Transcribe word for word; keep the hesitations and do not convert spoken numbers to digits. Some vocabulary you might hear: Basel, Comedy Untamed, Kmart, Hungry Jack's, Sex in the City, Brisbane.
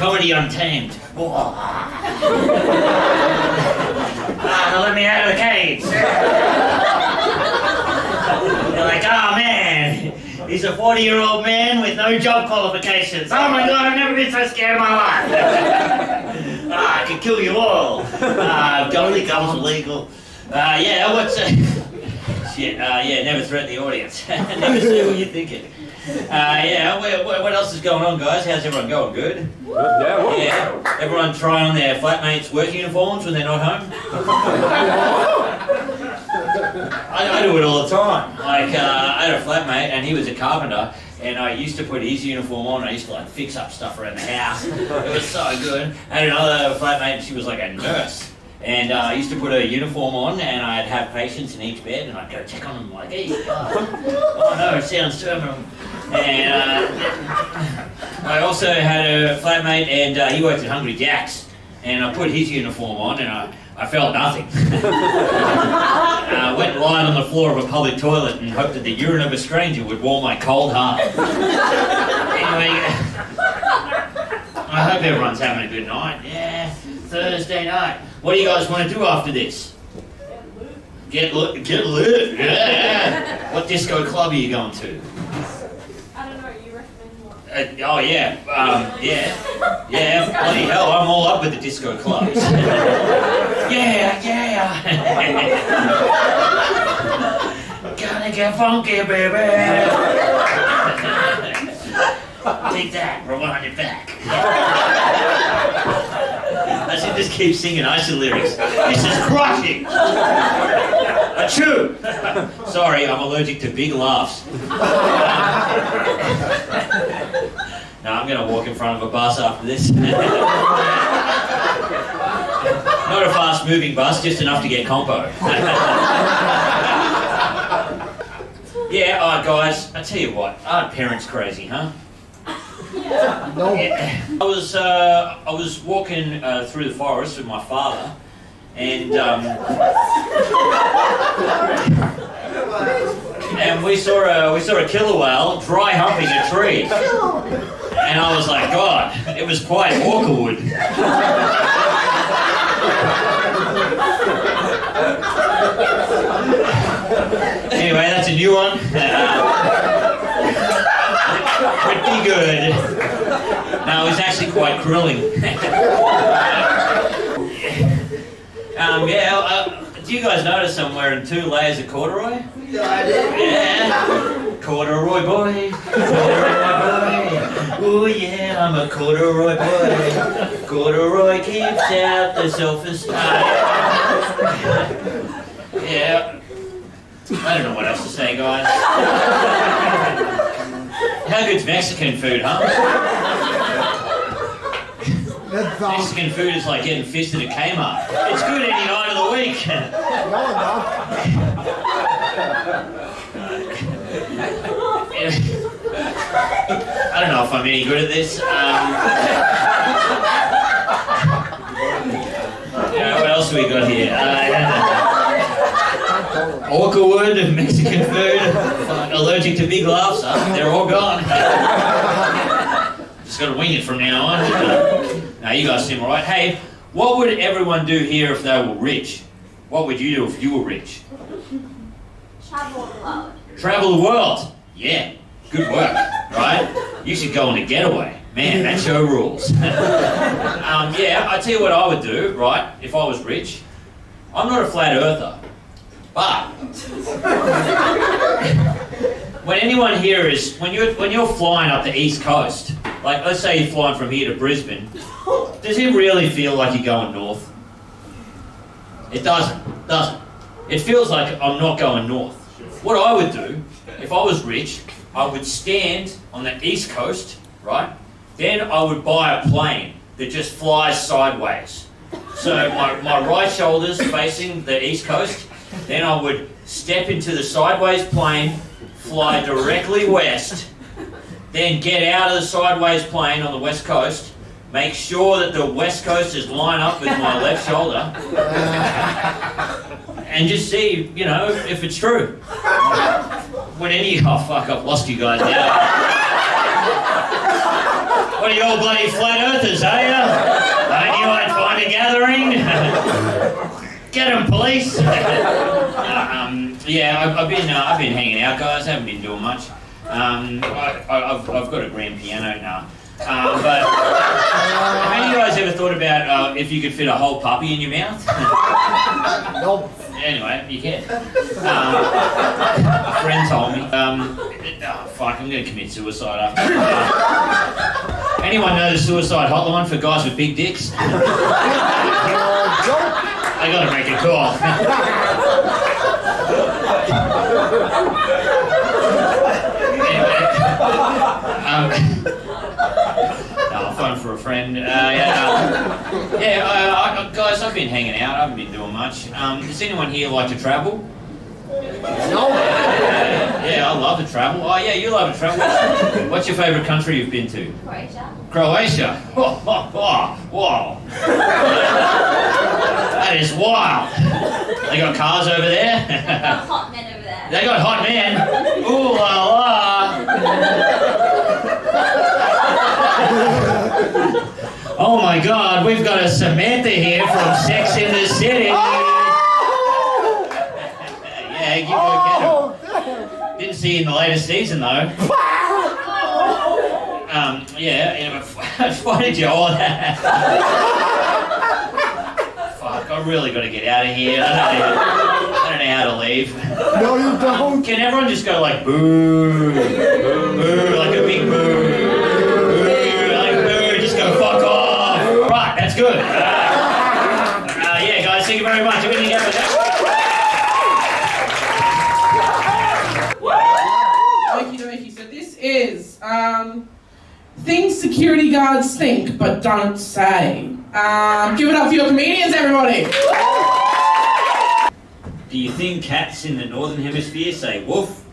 Comedy Untamed. Ah, they'll let me out of the cage. They're like, oh man, he's a forty-year-old man with no job qualifications. Oh my god, I've never been so scared in my life. Ah, I could kill you all. Ah, uh, only guns are legal. Ah, uh, yeah, what's... Uh, shit, uh, yeah, never threaten the audience. Never say what you're thinking. Uh, yeah, what, what else is going on, guys? How's everyone going? Good? Yeah, yeah. Everyone trying on their flatmates' work uniforms when they're not home? I, I do it all the time. Like, uh, I had a flatmate and he was a carpenter, and I used to put his uniform on, and I used to like fix up stuff around the house. It was so good. I had another flatmate and she was like a nurse. And uh, I used to put a uniform on, and I'd have patients in each bed, and I'd go check on them like, hey, oh, oh no, it sounds terminal. And uh, I also had a flatmate, and uh, he worked at Hungry Jack's, and I put his uniform on, and I, I felt nothing. I went lying on the floor of a public toilet and hoped that the urine of a stranger would warm my cold heart. Anyway, I hope everyone's having a good night. Yeah, Thursday night. What do you guys want to do after this? Get lit. Get lit, yeah. What disco club are you going to? I don't know, you recommend one. Uh, oh yeah, um, yeah. Yeah, bloody hell, I'm all up with the disco clubs. Yeah, yeah. Gonna get funky, baby. Take that, rewind it back. I should just keep singing ISO lyrics. This is crushing! Achoo! Sorry, I'm allergic to big laughs. No, I'm going to walk in front of a bus after this. Not a fast-moving bus, just enough to get compo. Yeah, alright guys, I tell you what, aren't parents crazy, huh? No. Yeah. I was uh, I was walking uh, through the forest with my father, and um, and we saw a we saw a killer whale dry humping a tree, and I was like, God, it was quite Walkerwood. Anyway, that's a new one. Pretty good. No, it was actually quite grilling. um, yeah, uh, do you guys notice I'm wearing two layers of corduroy? No, I did. Yeah. Corduroy boy. Corduroy boy. Oh yeah, I'm a corduroy boy. Corduroy keeps out the self-esteem. Yeah. I don't know what else to say, guys. How good's Mexican food, huh? Mexican food is like getting fisted at Kmart. It's good any night of the week. I don't know if I'm any good at this. Um, you know, what else we got here? Uh, Orcawood, Mexican food. Allergic to big laughs, uh, they're all gone. Just gotta wing it from now on. Uh, now you guys seem alright. Hey, what would everyone do here if they were rich? What would you do if you were rich? Travel the world. Travel the world? Yeah, good work, right? You should go on a getaway. Man, that show rules. um, yeah, I tell you what I would do, right, if I was rich. I'm not a flat earther, but... When anyone here is, when you're, when you're flying up the East Coast, like let's say you're flying from here to Brisbane, does it really feel like you're going north? It doesn't, doesn't. It feels like I'm not going north. What I would do, if I was rich, I would stand on the East Coast, right? Then I would buy a plane that just flies sideways. So my, my right shoulder's facing the East Coast, then I would step into the sideways plane, fly directly west, then get out of the sideways plane on the west coast, make sure that the west coast is lined up with my left shoulder, and just see, you know, if it's true. When any... Oh fuck, I've lost you guys now. What are you all bloody flat earthers, are you? I knew I'd find a gathering. Get them, police. um, yeah, I've, I've been uh, I've been hanging out, guys. I haven't been doing much. Um, I, I, I've I've got a grand piano now. Um, but have any of you guys ever thought about uh, if you could fit a whole puppy in your mouth? Nope. Anyway, you can. Um, a friend told me. Um, oh, fuck, I'm going to commit suicide after. Anyone know the suicide hotline for guys with big dicks? I got to make a call. Anyway. Um, Phone for a friend. Uh, yeah, um, yeah uh, I, guys, I've been hanging out. I haven't been doing much. Um, does anyone here like to travel? No. Uh, yeah, I love to travel. Oh, yeah, you love to travel. What's your favourite country you've been to? Croatia. Croatia. Oh, oh, oh, wow. That is wild. They got cars over there. They got hot men over there. They got hot men. Ooh la la. Oh my God, we've got a Samantha here from Sex in the City. Oh! Yeah, you go get him. Didn't see you in the latest season though. um, yeah, yeah why did you all that? Fuck, I really got to get out of here. I don't know how to leave. No, you don't. Um, can everyone just go like boo, boo, boo, like a big boo? Good. Uh, uh, yeah, guys, thank you very much. We didn't get for that. Thank you, thank you. So this is um, things security guards think but don't say. Um, give it up for your comedians, everybody. Do you think cats in the northern hemisphere say woof?